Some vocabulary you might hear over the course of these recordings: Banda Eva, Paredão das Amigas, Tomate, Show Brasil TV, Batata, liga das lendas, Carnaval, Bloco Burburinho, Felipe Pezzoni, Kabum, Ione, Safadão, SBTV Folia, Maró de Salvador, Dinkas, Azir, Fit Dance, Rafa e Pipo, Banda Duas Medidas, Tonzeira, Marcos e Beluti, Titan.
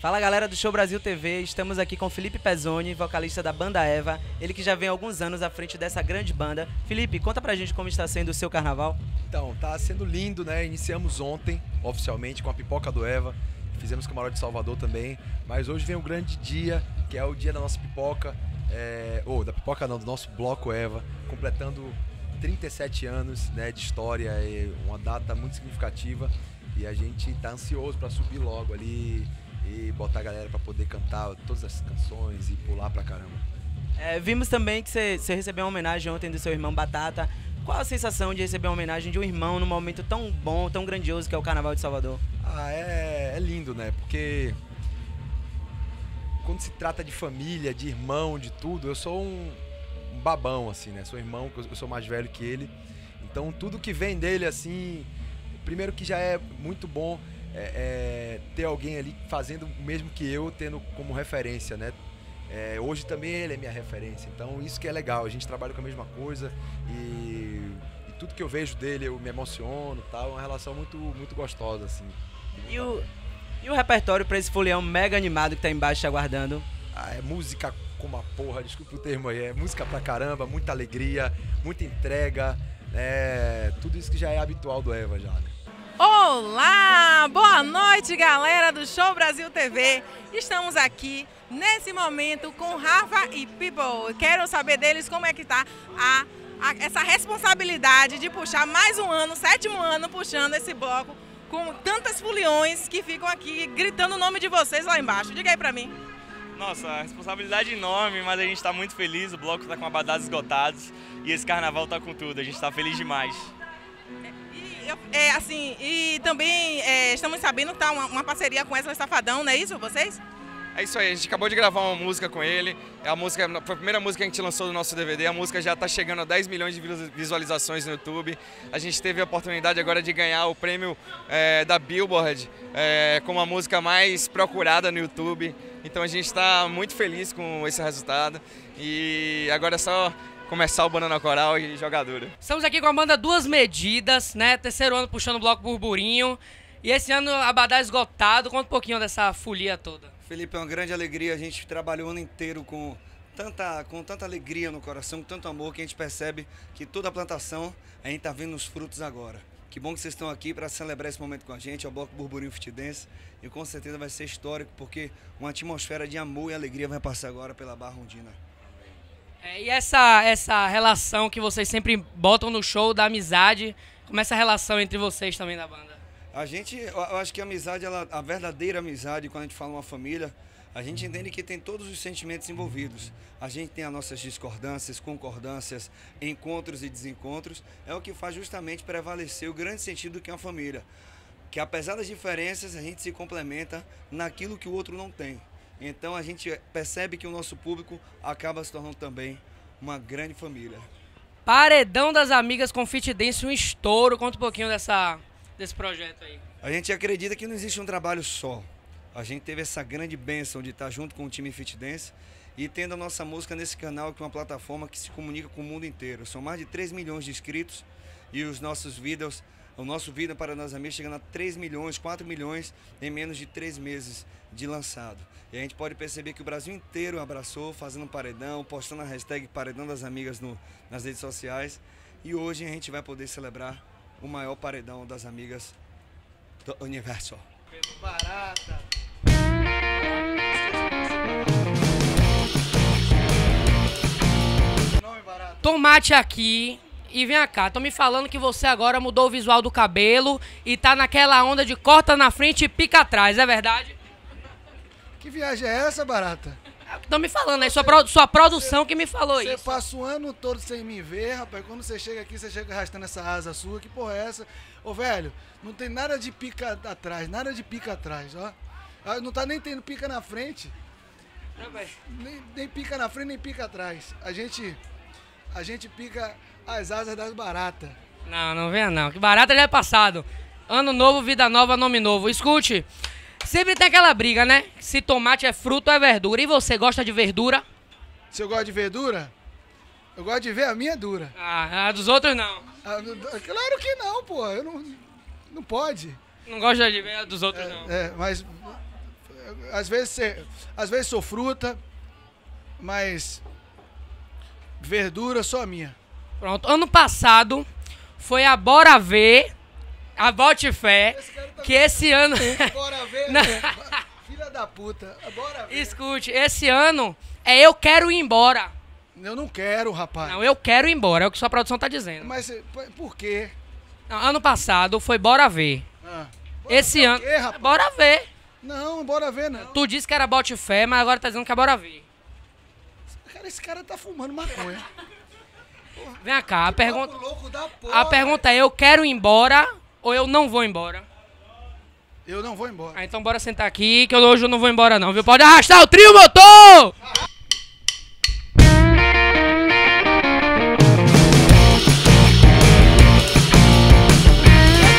Fala galera do Show Brasil TV, estamos aqui com Felipe Pezzoni, vocalista da Banda Eva, ele que já vem há alguns anos à frente dessa grande banda. Felipe, conta pra gente como está sendo o seu carnaval. Então, tá sendo lindo, né? Iniciamos ontem, oficialmente, com a pipoca do Eva, fizemos com o Maró de Salvador também, mas hoje vem um grande dia, que é o dia da nossa pipoca, do nosso bloco Eva, completando 37 anos, né, de história, é uma data muito significativa e a gente tá ansioso pra subir logo ali e botar a galera para poder cantar todas as canções e pular pra caramba. É, vimos também que você recebeu uma homenagem ontem do seu irmão Batata. Qual a sensação de receber uma homenagem de um irmão num momento tão bom, tão grandioso que é o Carnaval de Salvador? Ah, é lindo, né? Porque quando se trata de família, de irmão, de tudo, eu sou um babão, assim, né? Sou irmão, eu sou mais velho que ele. Então tudo que vem dele, assim, primeiro que já é muito bom. Ter alguém ali fazendo o mesmo que eu, tendo como referência, né? Hoje também ele é minha referência, então isso que é legal, a gente trabalha com a mesma coisa e tudo que eu vejo dele eu me emociono, tá? É uma relação muito, muito gostosa, assim. E o repertório pra esse folião mega animado que tá embaixo te aguardando? Ah, é música como a porra, desculpa o termo aí, é música pra caramba, muita alegria, muita entrega, tudo isso que já é habitual do Eva já, né? Olá, boa noite galera do Show Brasil TV, estamos aqui nesse momento com Rafa e Pipo. Quero saber deles como é que tá essa responsabilidade de puxar mais um ano, sétimo ano, puxando esse bloco com tantas foliões que ficam aqui gritando o nome de vocês lá embaixo, diga aí pra mim. Nossa, responsabilidade enorme, mas a gente tá muito feliz, o bloco tá com abadados esgotados e esse carnaval tá com tudo, a gente tá feliz demais. Estamos sabendo que tá uma parceria com essa Safadão, não é isso, vocês? É isso aí, a gente acabou de gravar uma música com ele, foi a primeira música que a gente lançou do nosso DVD, a música já está chegando a 10 milhões de visualizações no YouTube, a gente teve a oportunidade agora de ganhar o prêmio da Billboard como a música mais procurada no YouTube, então a gente está muito feliz com esse resultado e agora é só começar o Banana Coral e jogar duro. Estamos aqui com a banda Duas Medidas, né? Terceiro ano puxando o Bloco Burburinho. E esse ano abadá esgotado. Conta um pouquinho dessa folia toda. Felipe, é uma grande alegria. A gente trabalhou o ano inteiro com tanta alegria no coração, com tanto amor, que a gente percebe que toda a plantação a gente tá vendo os frutos agora. Que bom que vocês estão aqui para celebrar esse momento com a gente, ao Bloco Burburinho Fit Dance. E com certeza vai ser histórico, porque uma atmosfera de amor e alegria vai passar agora pela Barra Rondina. E essa relação que vocês sempre botam no show da amizade, como é essa relação entre vocês também da banda? Eu acho que a amizade, a verdadeira amizade, quando a gente fala uma família, a gente entende que tem todos os sentimentos envolvidos. A gente tem as nossas discordâncias, concordâncias, encontros e desencontros, é o que faz justamente prevalecer o grande sentido do que é uma família. Que apesar das diferenças, a gente se complementa naquilo que o outro não tem. Então a gente percebe que o nosso público acaba se tornando também uma grande família. Paredão das Amigas com Fit Dance, um estouro. Conta um pouquinho desse projeto aí. A gente acredita que não existe um trabalho só. A gente teve essa grande bênção de estar junto com o time Fit Dance e tendo a nossa música nesse canal, que é uma plataforma que se comunica com o mundo inteiro. São mais de 3 milhões de inscritos e os nossos vídeos... O nosso vídeo para nós amigos chegando a 3 milhões, 4 milhões em menos de 3 meses de lançado. E a gente pode perceber que o Brasil inteiro abraçou, fazendo um paredão, postando a hashtag Paredão das Amigas nas redes sociais. E hoje a gente vai poder celebrar o maior Paredão das Amigas do universo. Barata! Tomate aqui. E vem cá, estão me falando que você agora mudou o visual do cabelo e tá naquela onda de corta na frente e pica atrás, é verdade? Que viagem é essa, Barata? Estão me falando, é sua produção que me falou isso. Você passa o ano todo sem me ver, rapaz. Quando você chega aqui, você chega arrastando essa asa sua. Que porra é essa? Ô, velho, não tem nada de pica atrás, nada de pica atrás, ó. Não tá nem tendo pica na frente. Nem pica na frente, nem pica atrás. A gente pica as asas das baratas. Não venha não, que barata já é passado. Ano novo, vida nova, nome novo. Escute, sempre tem aquela briga, né? Se tomate é fruto ou é verdura. E você gosta de verdura? Se eu gosto de verdura? Eu gosto de ver a minha dura. A dos outros não. Claro que não, pô. Eu não pode. Não gosta de ver a dos outros não. Mas Às vezes sou fruta, mas verdura só minha. Pronto. Ano passado foi a Bora Ver, a Bote Fé, tá que esse ano... Bora Ver, filha da puta. Bora Ver. Escute, esse ano é eu quero ir embora. Eu não quero, rapaz. Não, eu quero ir embora, é o que sua produção tá dizendo. Mas por quê? Não, ano passado foi Bora Ver. Ah, bora esse ver ano... Quê, rapaz? Bora Ver. Não, Bora Ver não. Tu disse que era Bote Fé, mas agora tá dizendo que é Bora Ver. Cara, esse cara tá fumando maconha. Porra, vem cá, a pergunta... Louco da porra, a pergunta é, eu quero ir embora ou eu não vou embora? Eu não vou embora. Ah, então bora sentar aqui, que hoje eu não vou embora não, viu? Pode arrastar o trio, motor!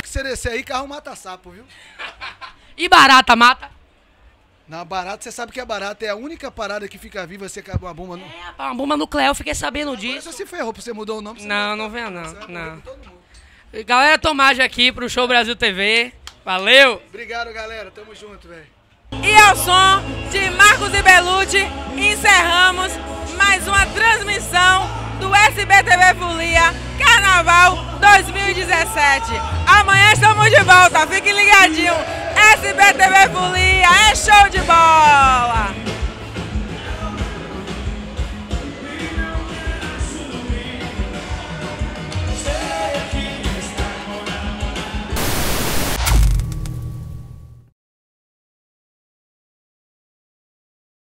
Você descer aí, carro mata sapo, viu? E barata mata? Na barata, você sabe que a barata é a única parada que fica viva se acaba uma bomba nuclear. É, uma bomba nuclear, eu fiquei sabendo disso. Você se ferrou, você mudou o nome. Você não, não vem não, não. Galera, Tomate aqui pro Show Brasil TV. Valeu! Obrigado, galera. Tamo junto, velho. E ao som de Marcos e Beluti, encerramos mais uma transmissão do SBTV Folia Carnaval 2017. Amanhã estamos de volta, fiquem ligadinhos. SBTV Folia é